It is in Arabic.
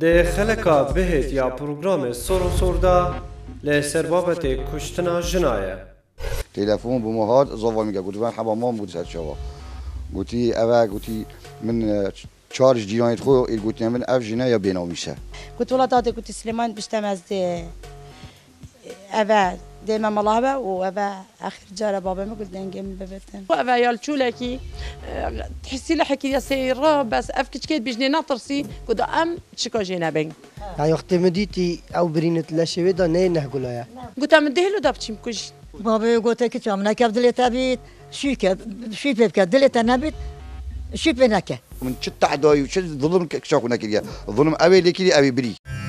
ده خلقا بهت یا پروگرام سر و سرده لسر بابت کشتنا جنایه تلفون بما هاد زوا میگه گوتو من حمامام بود سر شوا گوتی اوه گوتی من چارج جنایت خو گوتی من اف جنایه بینامیشه گوت ولا داده گوتی سلیمان بشتمز ده اوه دائما ملاعبه وابا اخر جاره بابا ما قلت انجم ببتن وابا يا لشولكي تحسي لحكي يا سيره بس افكش كيت بجني نطرسي قد ام تشكوجينا بين يا اختي مديتي او برينت لا شويدا نينه قولها قلت ام دهلو دابتشي مكوجي بابا قلت لك تمنا كبد لي تابيت شيكه شي بك دلت نابت شي بنك من شت عداي وش ظلم كشاكونك الظلم ابي لك ابي بري